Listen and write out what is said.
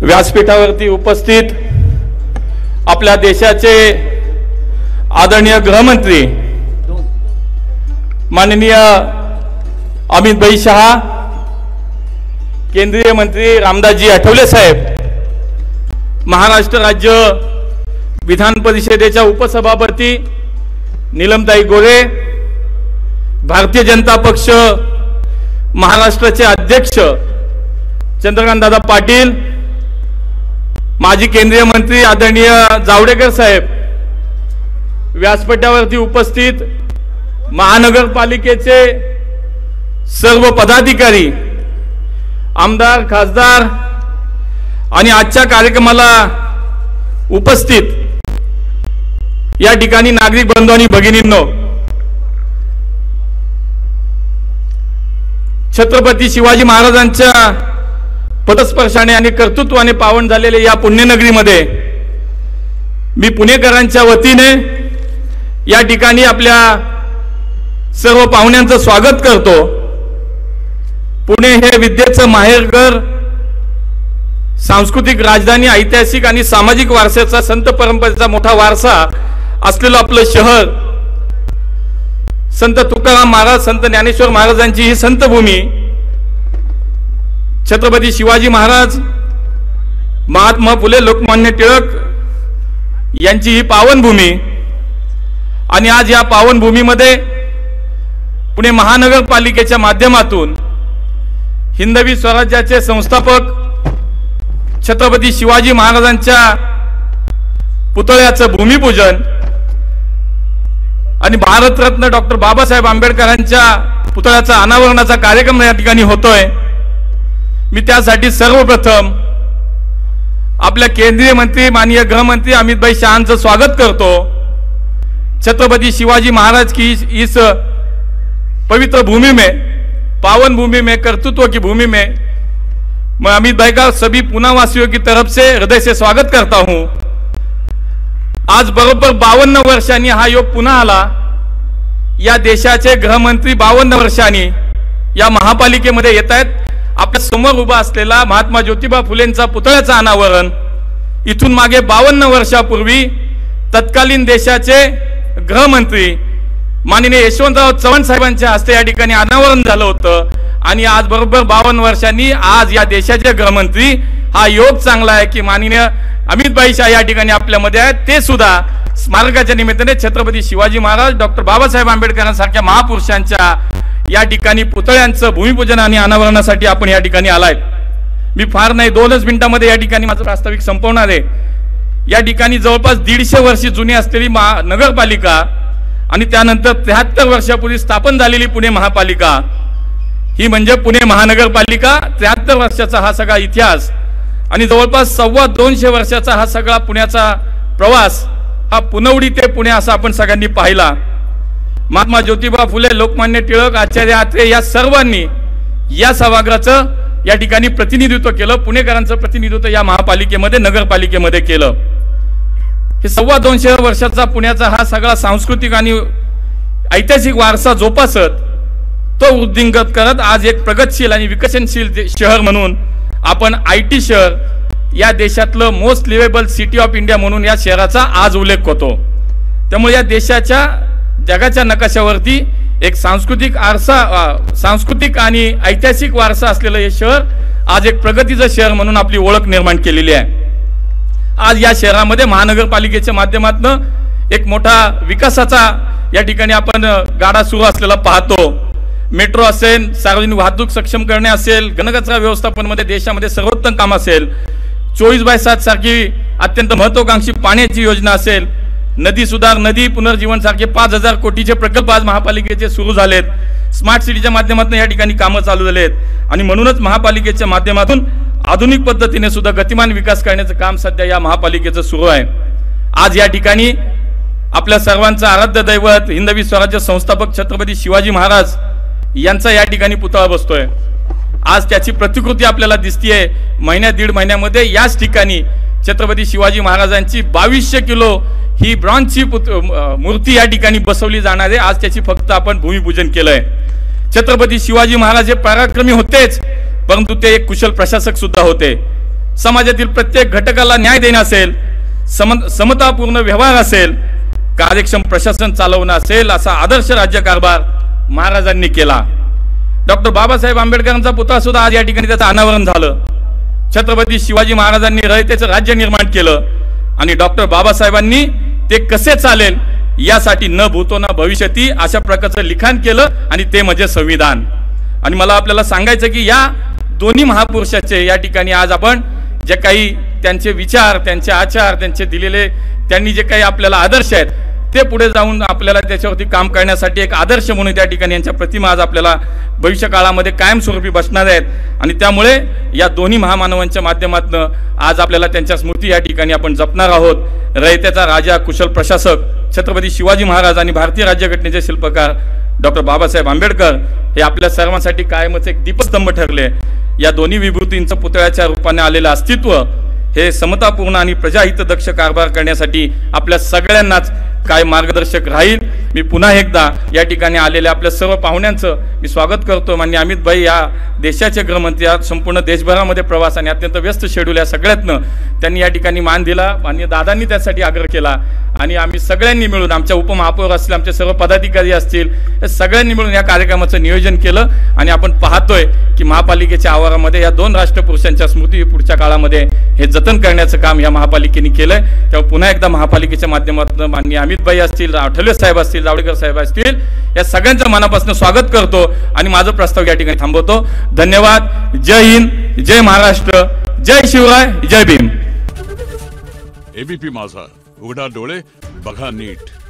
व्यासपीठावरती उपस्थित आपल्या देशाचे आदरणीय गृहमंत्री माननीय अमित भाई शाह, केंद्रीय मंत्री रामदासजी आठवले साहेब, महाराष्ट्र राज्य विधान परिषदेच्या उपसभापती नीलमताई गोरे, भारतीय जनता पक्ष महाराष्ट्राचे अध्यक्ष चंद्रकांत दादा पाटील, माजी केंद्रीय मंत्री आदरणीय जावडेकर साहेब, व्यासपीठावरती उपस्थित महानगरपालिकेचे सर्व पदाधिकारी, आमदार, खासदार आणि आजच्या कार्यक्रमाला उपस्थित या ठिकाणी नागरिक बंधू आणि भगिनींनो, छत्रपती शिवाजी महाराजांच्या पदस्पर्शाने आणि कर्तृत्वाने पावन झालेले या पुण्यनगरीमध्ये मी पुणेकरांच्या वतीने या ठिकाणी आपल्या सर्व पाहुण्यांचं स्वागत करतो। पुणे हे विद्येचं माहेरघर, सांस्कृतिक राजधानी, ऐतिहासिक आणि सामाजिक वारशाचा, संत परंपरेचा मोठा वारसा असलेलं आपलं शहर, संत तुकाराम महाराज, संत ज्ञानेश्वर महाराजांची ही संतभूमी, छत्रपती शिवाजी महाराज, महात्मा फुले, लोकमान्य टिळक यांची ही पावनभूमी। आणि आज या पावनभूमीमध्ये पुणे महानगरपालिकेच्या माध्यमातून हिंदवी स्वराज्याचे संस्थापक छत्रपती शिवाजी महाराजांच्या पुतळ्याचं भूमिपूजन आणि भारतरत्न डॉक्टर बाबासाहेब आंबेडकरांच्या पुतळ्याचा अनावरणाचा कार्यक्रम या ठिकाणी होतोय। मी त्यासाठी सर्वप्रथम आपल्या केंद्रीय मंत्री माननीय गृहमंत्री अमितभाई शहांचं स्वागत करतो। छत्रपति शिवाजी महाराज की इस पवित्र भूमि में, पावन भूमि में, कर्तृत्व की भूमि में मैं अमित भाई का सभी पुनावासियों की तरफ से हृदय से स्वागत करता हूं। आज बरोबर 52 वर्षांनी हा योग पुन्हा आला। या देशाचे गृहमंत्री 52 वर्षांनी या महापालिकेमध्ये येत आहेत। आपल्या समोर उभा असलेला महात्मा ज्योतिबा फुलेंचा पुतळ्याचं अनावरण इथून मागे 52 वर्षापूर्वी तत्कालीन देशाचे गृहमंत्री माननीय यशवंतराव चव्हाण साहेबांच्या हस्ते या ठिकाणी अनावरण झालं होतं। आणि आज बरोबर 52 वर्षांनी आज या देशाचे गृहमंत्री, हा योग चांगला आहे की माननीय अमितभाई शाह या ठिकाणी आपल्यामध्ये आहेत, ते सुद्धा स्मारकाच्या निमित्ताने छत्रपती शिवाजी महाराज, डॉक्टर बाबासाहेब आंबेडकरांसारख्या महापुरुषांच्या या ठिकाणी पुतळ्यांचं भूमिपूजन आणि अनावरणासाठी आपण या ठिकाणी आलाय। मी फार नाही 2 मिनिटांमध्ये या ठिकाणी माझं प्रास्ताविक संपवणार आहे। या ठिकाणी जवळपास 150 वर्षे जुनी असलेली नगरपालिका आणि त्यानंतर 73 वर्षापूर्वी स्थापन झालेली पुणे महापालिका, ही म्हणजे पुणे महानगरपालिका। 73 वर्षाचा हा सगळा इतिहास आणि जवळपास 225 वर्षाचा हा सगळा पुण्याचा प्रवास, हा पुनवडी ते पुणे असा आपण सगळ्यांनी पाहिला। महात्मा ज्योतिबा फुले, लोकमान्य टिळक, आचार्य आत्रे या सर्वांनी या सभागृहाचं या ठिकाणी प्रतिनिधित्व केलं, पुणेकरांचं प्रतिनिधित्व या महापालिकेमध्ये, नगरपालिकेमध्ये केलं। हे 225 वर्षाचा पुण्याचा हा सगळा सांस्कृतिक आणि ऐतिहासिक वारसा जोपासत, तो वृद्धिंगत करत आज एक प्रगतशील आणि विकसनशील शहर म्हणून आपण IT शहर या देशातलं most liveable city of India म्हणून या शहराचा आज उल्लेख होतो। त्यामुळे या देशाच्या जगाच्या नकाशावरती एक सांस्कृतिक आणि ऐतिहासिक वारसा असलेलं हे शहर आज एक प्रगतीचं शहर म्हणून आपली ओळख निर्माण केलेली आहे। आज या शहरामध्ये महानगरपालिकेच्या माध्यमातून एक मोठा विकासाचा या ठिकाणी आपण गाडा सुरू असलेला पाहतो। मेट्रो असेल, सार्वजनिक वाहतूक सक्षम करणे असेल, घनकचरा व्यवस्थापनमध्ये देशामध्ये सर्वोत्तम काम असेल, 24/7 सारखी अत्यंत महत्वाकांक्षी पाण्याची योजना असेल, नदी सुधार, नदी पुनर्जीवन सारखे 5000 कोटीचे प्रकल्प आज महापालिकेचे सुरू झालेत, स्मार्ट सिटीच्या माध्यमातून या ठिकाणी कामं चालू झालेत। आणि म्हणूनच महापालिकेच्या माध्यमातून आधुनिक पद्धतीने सुद्धा गतिमान विकास करण्याचं काम सध्या या महापालिकेचं सुरू आहे। आज या ठिकाणी आपल्या सर्वांचं आराध्य दैवत हिंदवी स्वराज्य संस्थापक छत्रपती शिवाजी महाराज यांचा या ठिकाणी पुतळा बसतोय। आज त्याची प्रतिकृती आपल्याला दिसतीये। महिन्या 1.5 महिन्यामध्ये याच ठिकाणी छत्रपती शिवाजी महाराजांची 2200 किलो ही ब्रॉन्झची मूर्ती या ठिकाणी बसवली जाणार आहे। आज त्याची फक्त आपण भूमिपूजन केलंय। छत्रपती शिवाजी महाराज हे पराक्रमी होतेच, परंतु ते एक कुशल प्रशासक सुद्धा होते। समाजातील प्रत्येक घटकाला न्याय देणे असेल, समतापूर्ण व्यवहार असेल, कार्यक्षम प्रशासन चालवणे असेल असा आदर्श राज्यकारभार महाराजांनी केला। डॉक्टर बाबासाहेब आंबेडकरांचा पुतळा सुद्धा आज या ठिकाणी त्याचं अनावरण झालं। छत्रपती शिवाजी महाराजांनी रयतेचं राज्य निर्माण केलं आणि डॉक्टर बाबासाहेबांनी ते कसे चालेल यासाठी न भूतो ना भविष्यती अशा प्रकारचं लिखाण केलं आणि ते म्हणजे संविधान। आणि मला आपल्याला सांगायचं की या दोन्ही महापुरुषाचे या ठिकाणी आज आपण जे काही त्यांचे विचार, त्यांचे आचार, त्यांचे दिलेले, त्यांनी जे काही आपल्याला आदर्श आहेत ते पुढे जाऊन आपल्याला त्याच्यावरती काम करण्यासाठी एक आदर्श म्हणून त्या ठिकाणी यांच्या प्रतिमा आज आपल्याला भविष्य काळामध्ये कायमस्वरूपी बसणार आहेत। आणि त्यामुळे या दोन्ही महामानवांच्या माध्यमातून आज आपल्याला त्यांच्या स्मृती या ठिकाणी आपण जपणार आहोत। रयतेचा राजा, कुशल प्रशासक छत्रपती शिवाजी महाराज आणि भारतीय राज्यघटनेचे शिल्पकार डॉक्टर बाबासाहेब आंबेडकर हे आपल्या सर्वांसाठी कायमच एक दीपस्तंभ ठरले। या दोन्ही विभूतींचं पुतळ्याच्या रूपाने आलेलं अस्तित्व हे समतापूर्ण आणि प्रजाहितदक्ष कारभार करण्यासाठी आपल्या सगळ्यांनाच काय मार्गदर्शक राहील। मी पुन्हा एकदा या ठिकाणी आलेल्या आपल्या सर्व पाहुण्यांचं मी स्वागत करतो। माननीय अमित भाई या देशाचे गृहमंत्री, संपूर्ण देशभरामध्ये प्रवास आणि अत्यंत व्यस्त शेड्यूल या सगळ्यातनं त्यांनी या ठिकाणी मान दिला। माननीय दादांनी त्यासाठी आग्रह केला आणि आम्ही सगळ्यांनी मिळून, आमच्या उपमहापौर असतील, आमचे सर्व पदाधिकारी असतील, या सगळ्यांनी मिळून या कार्यक्रमाचं नियोजन केलं। आणि आपण पाहतोय की महापालिकेच्या आवारामध्ये या दोन राष्ट्रपुरुषांच्या स्मृती पुढच्या काळामध्ये हे जतन करण्याचं काम या महापालिकेने केलंय। त्यामुळे पुन्हा एकदा महापालिकेच्या माध्यमातून माननीय अमित भाई असतील, आठवले साहेब असतील, जावडेकर साहेब असतील, या सगळ्यांचं मनापासून स्वागत करतो आणि माझा प्रस्ताव या ठिकाणी थांबवतो। धन्यवाद। जय हिंद, जय महाराष्ट्र, जय शिवराय, जय भीम। एबीपी माझा, उघडा डोळे, बघा नीट।